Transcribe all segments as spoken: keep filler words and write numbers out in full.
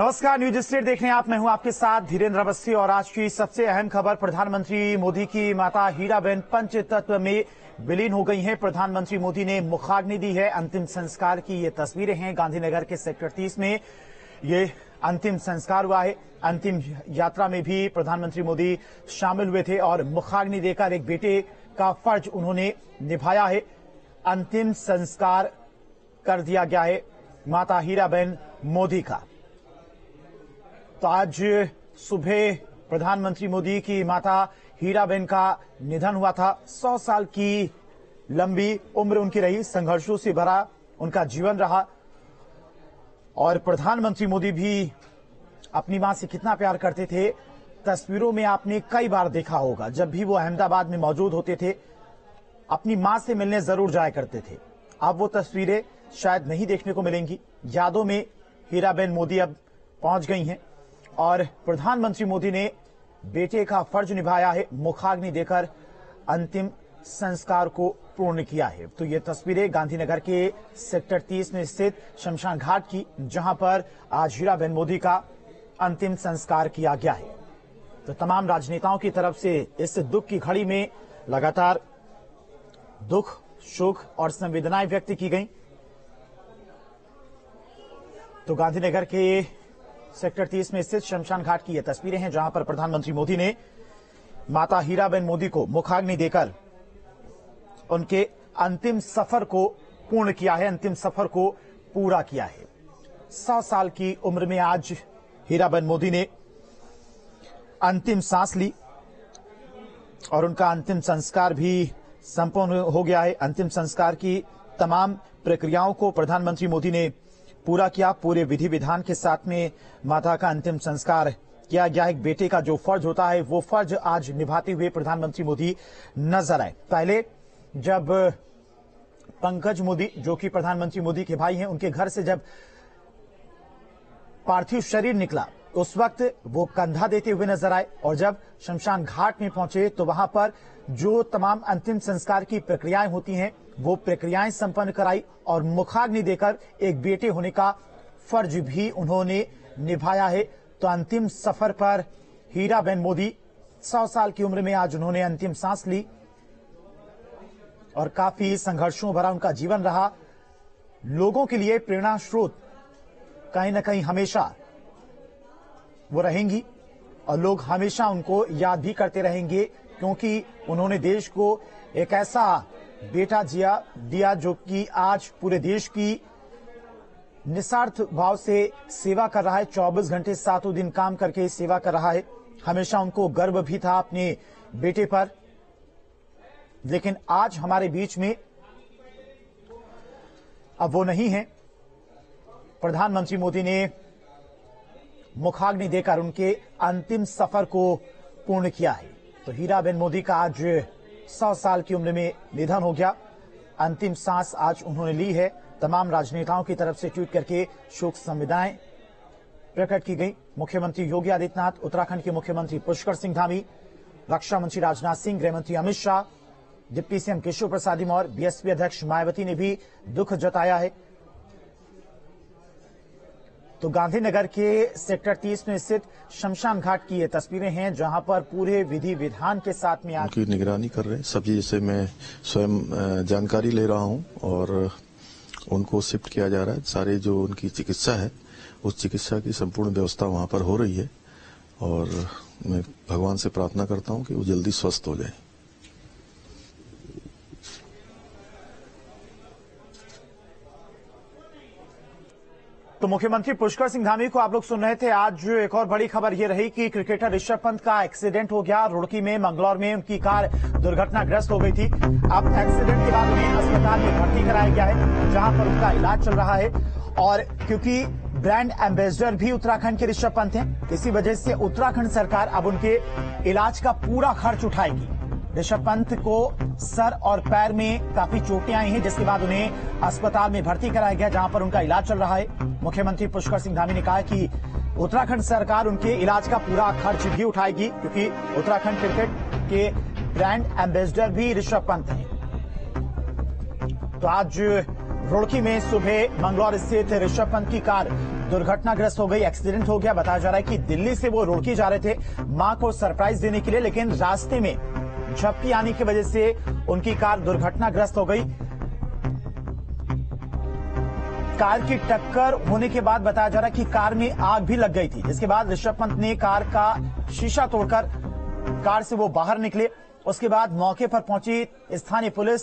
नमस्कार, news state देखने आप, मैं हूं आपके साथ धीरेन्द्र अवस्थी। और आज की सबसे अहम खबर, प्रधानमंत्री मोदी की माता हीराबेन पंचतत्व में विलीन हो गई हैं। प्रधानमंत्री मोदी ने मुखाग्नि दी है। अंतिम संस्कार की ये तस्वीरें हैं। गांधीनगर के सेक्टर तीस में ये अंतिम संस्कार हुआ है। अंतिम यात्रा में भी प्रधानमंत्री मोदी शामिल हुए थे और मुखाग्नि देकर एक बेटे का फर्ज उन्होंने निभाया है। अंतिम संस्कार कर दिया गया है माता हीराबेन मोदी का। तो आज सुबह प्रधानमंत्री मोदी की माता हीराबेन का निधन हुआ था। सौ साल की लंबी उम्र उनकी रही, संघर्षों से भरा उनका जीवन रहा। और प्रधानमंत्री मोदी भी अपनी मां से कितना प्यार करते थे, तस्वीरों में आपने कई बार देखा होगा। जब भी वो अहमदाबाद में मौजूद होते थे, अपनी मां से मिलने जरूर जाया करते थे। अब वो तस्वीरें शायद नहीं देखने को मिलेंगी। यादों में हीराबेन मोदी अब पहुंच गई हैं और प्रधानमंत्री मोदी ने बेटे का फर्ज निभाया है, मुखाग्नि देकर अंतिम संस्कार को पूर्ण किया है। तो ये तस्वीरें गांधीनगर के सेक्टर तीस में स्थित शमशान घाट की, जहां पर आज हीराबेन मोदी का अंतिम संस्कार किया गया है। तो तमाम राजनेताओं की तरफ से इस दुख की घड़ी में लगातार दुख, शोक और संवेदनाएं व्यक्त की गई। तो गांधीनगर के सेक्टर तीस में स्थित शमशान घाट की ये तस्वीरें हैं, जहां पर प्रधानमंत्री मोदी ने माता हीराबेन मोदी को मुखाग्नि देकर उनके अंतिम सफर को पूर्ण किया है, अंतिम सफर को पूरा किया है। सौ साल की उम्र में आज हीराबेन मोदी ने अंतिम सांस ली और उनका अंतिम संस्कार भी संपन्न हो गया है। अंतिम संस्कार की तमाम प्रक्रियाओं को प्रधानमंत्री मोदी ने पूरा किया। पूरे विधि विधान के साथ में माता का अंतिम संस्कार किया गया। एक बेटे का जो फर्ज होता है, वो फर्ज आज निभाते हुए प्रधानमंत्री मोदी नजर आए। पहले जब पंकज मोदी, जो कि प्रधानमंत्री मोदी के भाई हैं, उनके घर से जब पार्थिव शरीर निकला, उस वक्त वो कंधा देते हुए नजर आए। और जब शमशान घाट में पहुंचे तो वहां पर जो तमाम अंतिम संस्कार की प्रक्रियाएं होती हैं, वो प्रक्रियाएं संपन्न कराई और मुखाग्नि देकर एक बेटे होने का फर्ज भी उन्होंने निभाया है। तो अंतिम सफर पर हीराबेन मोदी सौ साल की उम्र में आज उन्होंने अंतिम सांस ली और काफी संघर्षों भरा उनका जीवन रहा। लोगों के लिए प्रेरणा स्रोत कहीं ना कहीं हमेशा वो रहेंगी और लोग हमेशा उनको याद भी करते रहेंगे, क्योंकि उन्होंने देश को एक ऐसा बेटा जिया दिया जो कि आज पूरे देश की निस्वार्थ भाव से सेवा कर रहा है। चौबीस घंटे सातों दिन काम करके सेवा कर रहा है। हमेशा उनको गर्व भी था अपने बेटे पर, लेकिन आज हमारे बीच में अब वो नहीं है। प्रधानमंत्री मोदी ने मुखाग्नि देकर उनके अंतिम सफर को पूर्ण किया है। तो हीराबेन मोदी का आज सौ साल की उम्र में निधन हो गया। अंतिम सांस आज उन्होंने ली है। तमाम राजनेताओं की तरफ से ट्वीट करके शोक संवेदनाएं प्रकट की गई। मुख्यमंत्री योगी आदित्यनाथ, उत्तराखंड के मुख्यमंत्री पुष्कर सिंह धामी, रक्षा मंत्री राजनाथ सिंह, गृहमंत्री अमित शाह, डिप्टी सीएम किशोर प्रसाद इमोर, बीएसपी अध्यक्ष मायावती ने भी दुख जताया है। तो गांधीनगर के सेक्टर तीस में स्थित शमशान घाट की ये तस्वीरें हैं, जहां पर पूरे विधि विधान के साथ में आज उनकी निगरानी कर रहे हैं। सब चीज से मैं स्वयं जानकारी ले रहा हूं और उनको शिफ्ट किया जा रहा है। सारे जो उनकी चिकित्सा है, उस चिकित्सा की संपूर्ण व्यवस्था वहां पर हो रही है और मैं भगवान से प्रार्थना करता हूं कि वो जल्दी स्वस्थ हो जाए। तो मुख्यमंत्री पुष्कर सिंह धामी को आप लोग सुन रहे थे। आज एक और बड़ी खबर ये रही कि क्रिकेटर ऋषभ पंत का एक्सीडेंट हो गया। रुड़की में, मंगलौर में उनकी कार दुर्घटनाग्रस्त हो गई थी। अब एक्सीडेंट के बाद उन्हें अस्पताल में भर्ती कराया गया है, जहां पर उनका इलाज चल रहा है। और क्योंकि ब्रांड एम्बेसडर भी उत्तराखंड के ऋषभ पंत हैं, इसी वजह से उत्तराखंड सरकार अब उनके इलाज का पूरा खर्च उठाएगी। ऋषभ पंत को सर और पैर में काफी चोटें आई हैं, जिसके बाद उन्हें अस्पताल में भर्ती कराया गया, जहां पर उनका इलाज चल रहा है। मुख्यमंत्री पुष्कर सिंह धामी ने कहा कि उत्तराखंड सरकार उनके इलाज का पूरा खर्च भी उठाएगी, क्योंकि उत्तराखंड क्रिकेट के ब्रांड एम्बेसडर भी ऋषभ पंत हैं। तो आज रुड़की में सुबह मंगलौर स्थित ऋषभ पंत की कार दुर्घटनाग्रस्त हो गई, एक्सीडेंट हो गया। बताया जा रहा है कि दिल्ली से वो रुड़की जा रहे थे मां को सरप्राइज देने के लिए, लेकिन रास्ते में झपकी आने की वजह से उनकी कार दुर्घटनाग्रस्त हो गई। कार की टक्कर होने के बाद बताया जा रहा है कि कार में आग भी लग गई थी, जिसके बाद ऋषभ पंत ने कार का शीशा तोड़कर कार से वो बाहर निकले। उसके बाद मौके पर पहुंची स्थानीय पुलिस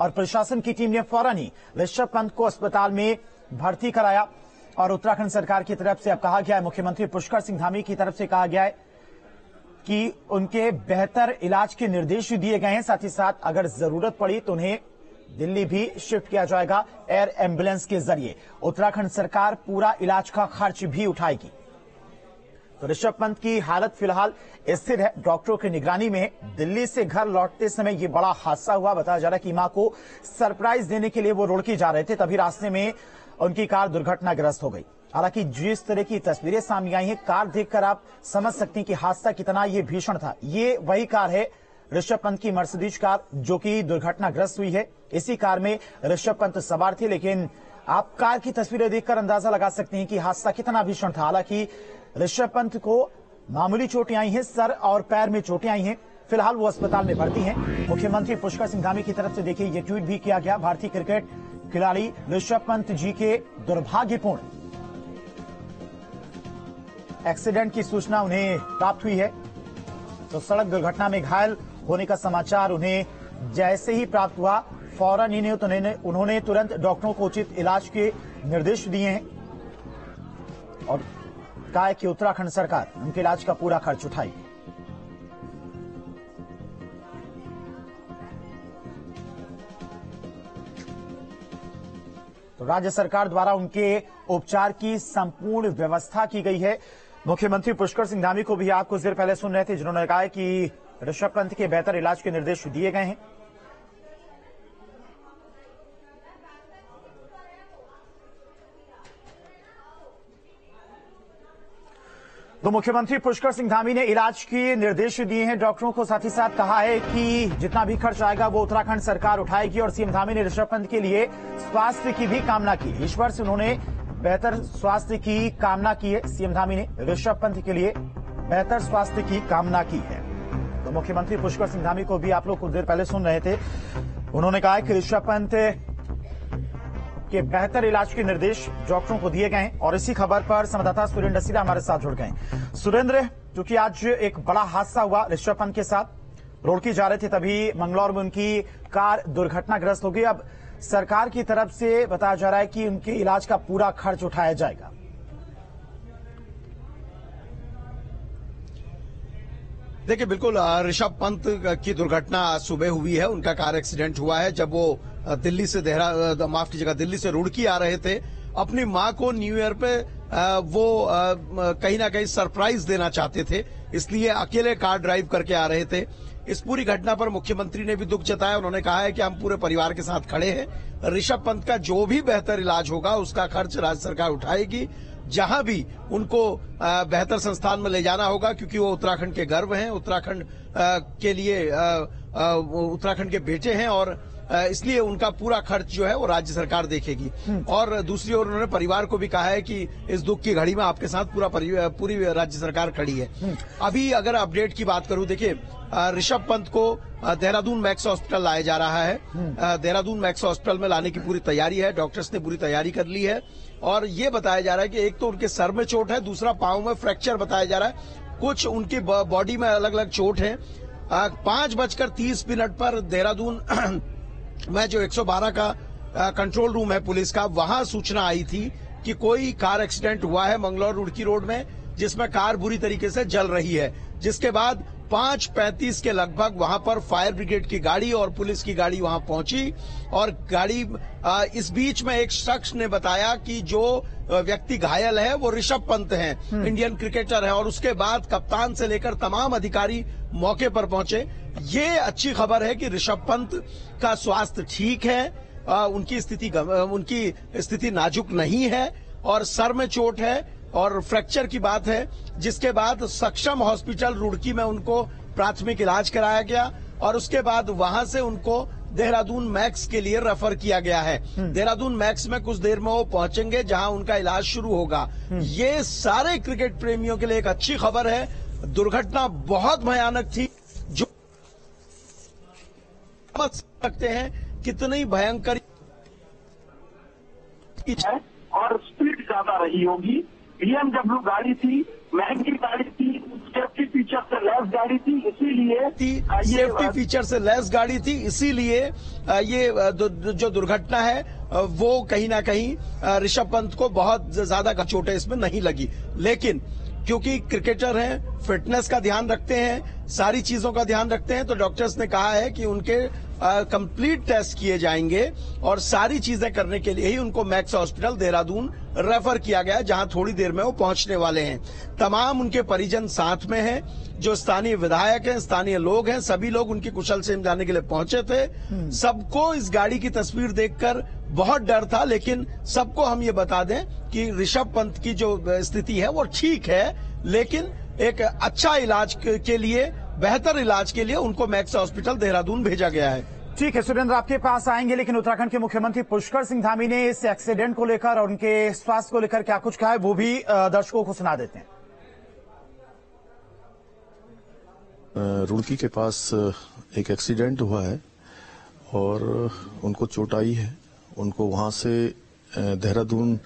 और प्रशासन की टीम ने फौरन ही ऋषभ पंत को अस्पताल में भर्ती कराया। और उत्तराखंड सरकार की तरफ से अब कहा गया है, मुख्यमंत्री पुष्कर सिंह धामी की तरफ से कहा गया है कि उनके बेहतर इलाज के निर्देश दिए गए हैं, साथ ही साथ अगर जरूरत पड़ी तो उन्हें दिल्ली भी शिफ्ट किया जाएगा एयर एम्बुलेंस के जरिए। उत्तराखंड सरकार पूरा इलाज का खर्च भी उठाएगी। तो ऋषभ पंत की हालत फिलहाल स्थिर है, डॉक्टरों की निगरानी में है। दिल्ली से घर लौटते समय ये बड़ा हादसा हुआ। बताया जा रहा है कि मां को सरप्राइज देने के लिए वो रुड़की जा रहे थे, तभी रास्ते में उनकी कार दुर्घटनाग्रस्त हो गई। हालांकि जिस तरह की तस्वीरें सामने आई हैं, कार देखकर आप समझ सकते हैं कि हादसा कितना ये भीषण था। ये वही कार है ऋषभ पंत की मर्सिडीज कार जो कि दुर्घटनाग्रस्त हुई है। इसी कार में ऋषभ पंत सवार थे, लेकिन आप कार की तस्वीरें देखकर अंदाजा लगा सकते हैं कि हादसा कितना भीषण था। हालांकि ऋषभ पंत को मामूली चोटें आई हैं, सर और पैर में चोटें आई हैं, फिलहाल वो अस्पताल में भर्ती हैं। मुख्यमंत्री पुष्कर सिंह धामी की तरफ से देखिए ये ट्वीट भी किया गया। भारतीय क्रिकेट खिलाड़ी ऋषभ पंत जी के दुर्भाग्यपूर्ण एक्सीडेंट की सूचना उन्हें प्राप्त हुई है, तो सड़क दुर्घटना में घायल होने का समाचार उन्हें जैसे ही प्राप्त हुआ फौरन ही उन्होंने तुरंत डॉक्टरों को उचित इलाज के निर्देश दिए हैं और कहा है कि उत्तराखंड सरकार उनके इलाज का पूरा खर्च उठाएगी। तो राज्य सरकार द्वारा उनके उपचार की संपूर्ण व्यवस्था की गई है। मुख्यमंत्री पुष्कर सिंह धामी को भी आप कुछ देर पहले सुन रहे थे, जिन्होंने कहा कि ऋषभ पंत के बेहतर इलाज के निर्देश दिए गए हैं। तो मुख्यमंत्री पुष्कर सिंह धामी ने इलाज के निर्देश दिए हैं डॉक्टरों को, साथ ही साथ कहा है कि जितना भी खर्च आएगा वो उत्तराखंड सरकार उठाएगी। और सीएम धामी ने ऋषभ पंत के लिए स्वास्थ्य की भी कामना की, ईश्वर से उन्होंने बेहतर स्वास्थ्य की कामना की है। सीएम धामी ने ऋषभ पंत के लिए बेहतर स्वास्थ्य की कामना की है। तो मुख्यमंत्री पुष्कर सिंह धामी को भी आप लोग कुछ देर पहले सुन रहे थे, उन्होंने कहा कि ऋषभ पंत के बेहतर इलाज के निर्देश डॉक्टरों को दिए गए हैं। और इसी खबर पर संवाददाता सुरेंद्र दसी हमारे साथ जुड़ गए हैं। सुरेंद्र, चूंकि आज एक बड़ा हादसा हुआ ऋषभ पंत के साथ, रुड़की जा रहे थे तभी मंगलौर में उनकी कार दुर्घटनाग्रस्त हो गई। अब सरकार की तरफ से बताया जा रहा है कि उनके इलाज का पूरा खर्च उठाया जाएगा। देखिए, बिल्कुल ऋषभ पंत की दुर्घटना सुबह हुई है, उनका कार एक्सीडेंट हुआ है। जब वो दिल्ली से देहरा माफ कीजिएगा दिल्ली से रुड़की आ रहे थे, अपनी मां को न्यू ईयर पे वो कहीं ना कहीं सरप्राइज देना चाहते थे, इसलिए अकेले कार ड्राइव करके आ रहे थे। इस पूरी घटना पर मुख्यमंत्री ने भी दुख जताया। उन्होंने कहा है कि हम पूरे परिवार के साथ खड़े हैं, ऋषभ पंत का जो भी बेहतर इलाज होगा उसका खर्च राज्य सरकार उठाएगी। जहां भी उनको बेहतर संस्थान में ले जाना होगा, क्योंकि वो उत्तराखंड के गर्व हैं, उत्तराखंड के लिए उत्तराखंड के बेटे हैं, और इसलिए उनका पूरा खर्च जो है वो राज्य सरकार देखेगी। और दूसरी ओर उन्होंने परिवार को भी कहा है कि इस दुख की घड़ी में आपके साथ पूरा पूरी राज्य सरकार खड़ी है। अभी अगर अपडेट की बात करूं, देखिए ऋषभ पंत को देहरादून मैक्स हॉस्पिटल लाया जा रहा है। देहरादून मैक्स हॉस्पिटल में लाने की पूरी तैयारी है, डॉक्टर्स ने पूरी तैयारी कर ली है। और ये बताया जा रहा है कि एक तो उनके सर में चोट है, दूसरा पांव में फ्रैक्चर बताया जा रहा है, कुछ उनकी बॉडी में अलग अलग चोट है। पांच बजकर तीस मिनट पर देहरादून मैं जो एक सौ बारह का कंट्रोल रूम है पुलिस का, वहां सूचना आई थी कि कोई कार एक्सीडेंट हुआ है मंगलौर रुड़की रोड में, जिसमें कार बुरी तरीके से जल रही है। जिसके बाद पांच पैंतीस के लगभग वहां पर फायर ब्रिगेड की गाड़ी और पुलिस की गाड़ी वहां पहुंची। और गाड़ी आ, इस बीच में एक शख्स ने बताया कि जो व्यक्ति घायल है वो ऋषभ पंत हैं, इंडियन क्रिकेटर हैं। और उसके बाद कप्तान से लेकर तमाम अधिकारी मौके पर पहुंचे। ये अच्छी खबर है कि ऋषभ पंत का स्वास्थ्य ठीक है, आ, उनकी स्थिति उनकी स्थिति नाजुक नहीं है, और सर में चोट है और फ्रैक्चर की बात है। जिसके बाद सक्षम हॉस्पिटल रुड़की में उनको प्राथमिक इलाज कराया गया और उसके बाद वहां से उनको देहरादून मैक्स के लिए रेफर किया गया है। देहरादून मैक्स में कुछ देर में वो पहुंचेंगे जहां उनका इलाज शुरू होगा। ये सारे क्रिकेट प्रेमियों के लिए एक अच्छी खबर है। दुर्घटना बहुत भयानक थी, जो समझ सकते हैं कितनी भयंकर और स्पीड ज्यादा रही होगी। बीएमडब्ल्यू गाड़ी थी, महंगी गाड़ी थी, सेफ्टी फीचर से लेस गाड़ी थी, इसीलिए सेफ्टी फीचर से लेस गाड़ी थी इसीलिए ये जो दुर्घटना है वो कहीं ना कहीं ऋषभ पंत को बहुत ज्यादा चोटें इसमें नहीं लगी। लेकिन क्योंकि क्रिकेटर हैं, फिटनेस का ध्यान रखते हैं, सारी चीजों का ध्यान रखते हैं, तो डॉक्टर्स ने कहा है कि उनके कंप्लीट टेस्ट किए जाएंगे और सारी चीजें करने के लिए ही उनको मैक्स हॉस्पिटल देहरादून रेफर किया गया, जहां थोड़ी देर में वो पहुंचने वाले हैं। तमाम उनके परिजन साथ में हैं, जो स्थानीय विधायक हैं, स्थानीय लोग हैं, सभी लोग उनकी कुशल क्षेम जानने के लिए पहुंचे थे। सबको इस गाड़ी की तस्वीर देखकर बहुत डर था, लेकिन सबको हम ये बता दें कि ऋषभ पंत की जो स्थिति है वो ठीक है, लेकिन एक अच्छा इलाज के लिए, बेहतर इलाज के लिए उनको मैक्स हॉस्पिटल देहरादून भेजा गया है। ठीक है सुरेंद्र, आपके पास आएंगे, लेकिन उत्तराखंड के मुख्यमंत्री पुष्कर सिंह धामी ने इस एक्सीडेंट को लेकर और उनके स्वास्थ्य को लेकर क्या कुछ कहा है वो भी दर्शकों को सुना देते हैं। रुड़की के पास एक एक्सीडेंट हुआ है और उनको चोट आई है। उनको वहां से देहरादून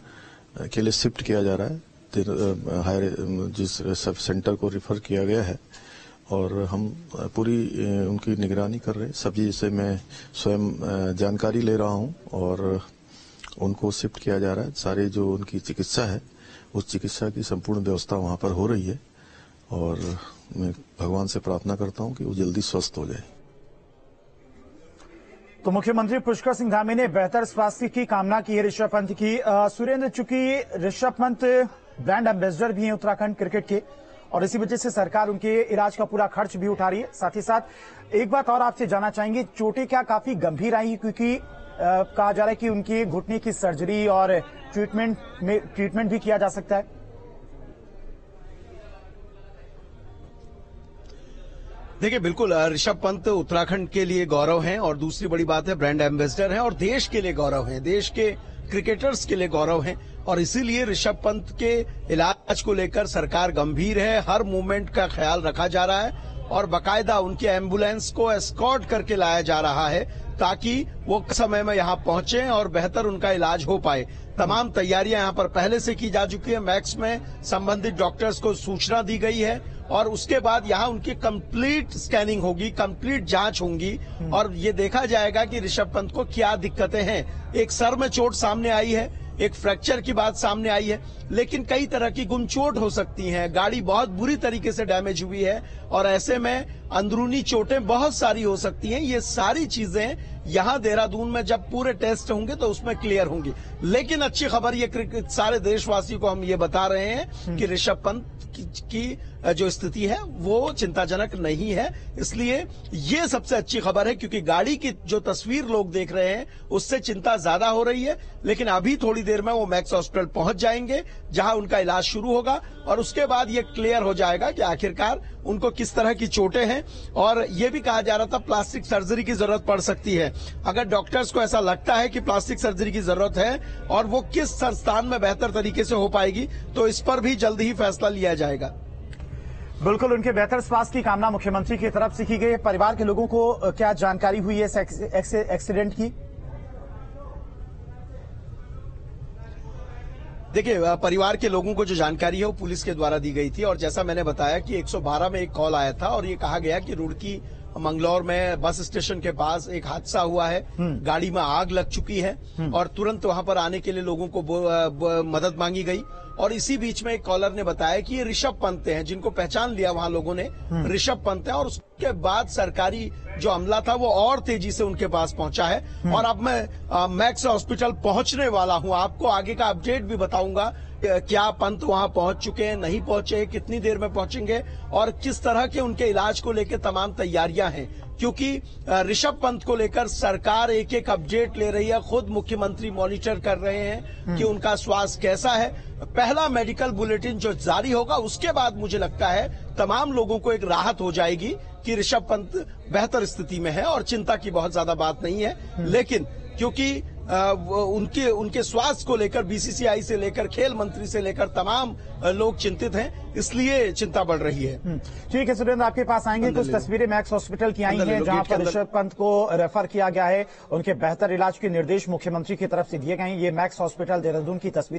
के लिए शिफ्ट किया जा रहा है, हायर जिस सब सेंटर को रिफर किया गया है और हम पूरी उनकी निगरानी कर रहे हैं। सभी से मैं स्वयं जानकारी ले रहा हूं और उनको शिफ्ट किया जा रहा है। सारे जो उनकी चिकित्सा है उस चिकित्सा की संपूर्ण व्यवस्था वहां पर हो रही है और मैं भगवान से प्रार्थना करता हूं कि वो जल्दी स्वस्थ हो जाए। तो मुख्यमंत्री पुष्कर सिंह धामी ने बेहतर स्वास्थ्य की कामना की है ऋषभ पंत की। सुरेंद्र, चूंकि ऋषभ पंत ब्रांड एम्बेसडर भी हैं उत्तराखंड क्रिकेट के और इसी वजह से सरकार उनके इलाज का पूरा खर्च भी उठा रही है। साथ ही साथ एक बात और आपसे जानना चाहेंगे, चोटें क्या काफी गंभीर आई, क्योंकि कहा जा रहा है कि उनकी घुटने की सर्जरी और ट्रीटमेंट में ट्रीटमेंट भी किया जा सकता है। देखिए, बिल्कुल ऋषभ पंत उत्तराखंड के लिए गौरव हैं और दूसरी बड़ी बात है ब्रांड एम्बेसडर हैं और देश के लिए गौरव हैं, देश के क्रिकेटर्स के लिए गौरव हैं और इसीलिए ऋषभ पंत के इलाज को लेकर सरकार गंभीर है। हर मूवमेंट का ख्याल रखा जा रहा है और बाकायदा उनके एम्बुलेंस को एस्कॉर्ट करके लाया जा रहा है ताकि वो समय में यहाँ पहुंचे और बेहतर उनका इलाज हो पाए। तमाम तैयारियां यहाँ पर पहले से की जा चुकी है। मैक्स में संबंधित डॉक्टर्स को सूचना दी गई है और उसके बाद यहाँ उनकी कंप्लीट स्कैनिंग होगी, कंप्लीट जांच होगी और ये देखा जाएगा कि ऋषभ पंत को क्या दिक्कतें हैं। एक सर में चोट सामने आई है, एक फ्रैक्चर की बात सामने आई है, लेकिन कई तरह की गुमचोट हो सकती हैं। गाड़ी बहुत बुरी तरीके से डैमेज हुई है और ऐसे में अंदरूनी चोटें बहुत सारी हो सकती हैं। ये सारी चीजें यहाँ देहरादून में जब पूरे टेस्ट होंगे तो उसमें क्लियर होंगी। लेकिन अच्छी खबर ये क्रिकेट सारे देशवासियों को हम ये बता रहे हैं कि ऋषभ पंत की जो स्थिति है वो चिंताजनक नहीं है, इसलिए ये सबसे अच्छी खबर है। क्योंकि गाड़ी की जो तस्वीर लोग देख रहे हैं उससे चिंता ज्यादा हो रही है, लेकिन अभी थोड़ी देर में वो मैक्स हॉस्पिटल पहुंच जाएंगे जहां उनका इलाज शुरू होगा और उसके बाद ये क्लियर हो जाएगा कि आखिरकार उनको किस तरह की चोटें हैं। और ये भी कहा जा रहा था प्लास्टिक सर्जरी की जरूरत पड़ सकती है। अगर डॉक्टर्स को ऐसा लगता है कि प्लास्टिक सर्जरी की जरूरत है और वो किस संस्थान में बेहतर तरीके से हो पाएगी तो इस पर भी जल्द ही फैसला लिया जाएगा। बिल्कुल, उनके बेहतर स्वास्थ्य की कामना मुख्यमंत्री की तरफ से की गई। परिवार के लोगों को क्या जानकारी हुई है इस एक्सीडेंट की? देखिए, परिवार के लोगों को जो जानकारी है वो पुलिस के द्वारा दी गई थी और जैसा मैंने बताया कि एक सौ बारह में एक कॉल आया था और ये कहा गया कि रुड़की मंगलौर में बस स्टेशन के पास एक हादसा हुआ है, गाड़ी में आग लग चुकी है और तुरंत वहां पर आने के लिए लोगों को मदद मांगी गई। और इसी बीच में एक कॉलर ने बताया कि ये ऋषभ पंत हैं, जिनको पहचान लिया वहां लोगों ने ऋषभ पंत हैं और उसके बाद सरकारी जो अमला था वो और तेजी से उनके पास पहुंचा है। और अब मैं आ, मैक्स हॉस्पिटल पहुंचने वाला हूं, आपको आगे का अपडेट भी बताऊंगा, क्या पंत वहां पहुंच चुके हैं, नहीं पहुंचे, कितनी देर में पहुंचेंगे और किस तरह के उनके इलाज को लेकर तमाम तैयारियां हैं। क्योंकि ऋषभ पंत को लेकर सरकार एक एक अपडेट ले रही है, खुद मुख्यमंत्री मॉनिटर कर रहे हैं कि उनका स्वास्थ्य कैसा है। पहला मेडिकल बुलेटिन जो जारी होगा उसके बाद मुझे लगता है तमाम लोगों को एक राहत हो जाएगी कि ऋषभ पंत बेहतर स्थिति में है और चिंता की बहुत ज्यादा बात नहीं है। लेकिन क्योंकि आ, उनके उनके स्वास्थ्य को लेकर बीसीसीआई से लेकर खेल मंत्री से लेकर तमाम लोग चिंतित हैं, इसलिए चिंता बढ़ रही है। ठीक है सुरेंद्र, आपके पास आएंगे। कुछ तस्वीरें मैक्स हॉस्पिटल की आई हैं जहां पर ऋषभ पंत को रेफर किया गया है। उनके बेहतर इलाज के निर्देश मुख्यमंत्री की तरफ से दिए गए हैं। ये मैक्स हॉस्पिटल देहरादून की तस्वीर